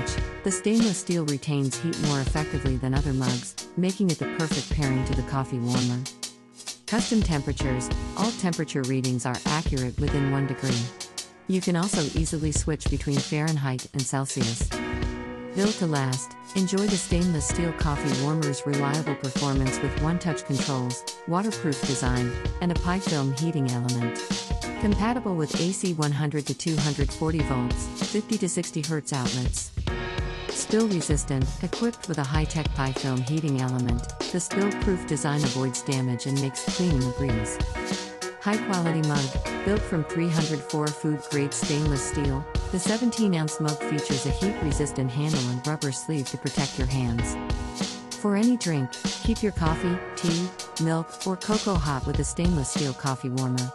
match, the stainless steel retains heat more effectively than other mugs, making it the perfect pairing to the coffee warmer. Custom temperatures, all temperature readings are accurate within 1 degree. You can also easily switch between Fahrenheit and Celsius. Built to last, enjoy the stainless steel coffee warmer's reliable performance with one-touch controls, waterproof design, and a Pi-Film heating element. Compatible with AC 100 to 240 volts, 50 to 60 Hz outlets. Spill resistant, equipped with a high-tech Pi-Film heating element, the spill-proof design avoids damage and makes cleaning a breeze. High-quality mug, built from 304 food-grade stainless steel, the 17-ounce mug features a heat-resistant handle and rubber sleeve to protect your hands. For any drink, keep your coffee, tea, milk, or cocoa hot with a stainless steel coffee warmer.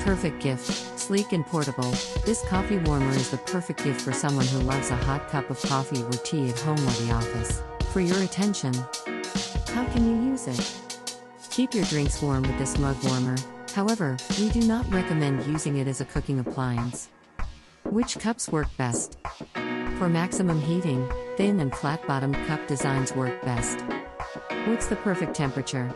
Perfect gift, sleek and portable, this coffee warmer is the perfect gift for someone who loves a hot cup of coffee or tea at home or the office. For your attention, how can you use it? Keep your drinks warm with this mug warmer. However, we do not recommend using it as a cooking appliance. Which cups work best? For maximum heating, thin and flat-bottomed cup designs work best. What's the perfect temperature?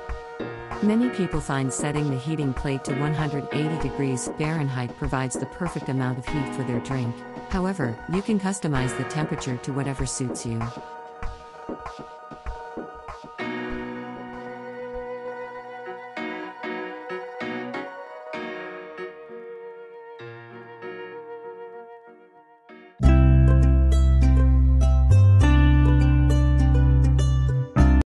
Many people find setting the heating plate to 180 degrees Fahrenheit provides the perfect amount of heat for their drink. However, you can customize the temperature to whatever suits you.